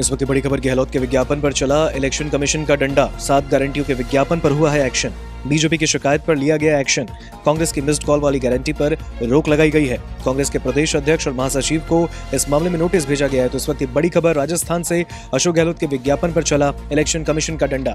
इस वक्त बड़ी खबर गहलोत के विज्ञापन पर चला। इलेक्शन कमीशन का डंडा, 7 गारंटियों के विज्ञापन पर हुआ है एक्शन। बीजेपी की शिकायत पर लिया गया एक्शन। कांग्रेस की मिस्ड कॉल वाली गारंटी पर रोक लगाई गई है। कांग्रेस के प्रदेश अध्यक्ष और महासचिव को इस मामले में नोटिस भेजा गया है। तो इस वक्त बड़ी खबर राजस्थान से, अशोक गहलोत के विज्ञापन पर चला इलेक्शन कमीशन का डंडा।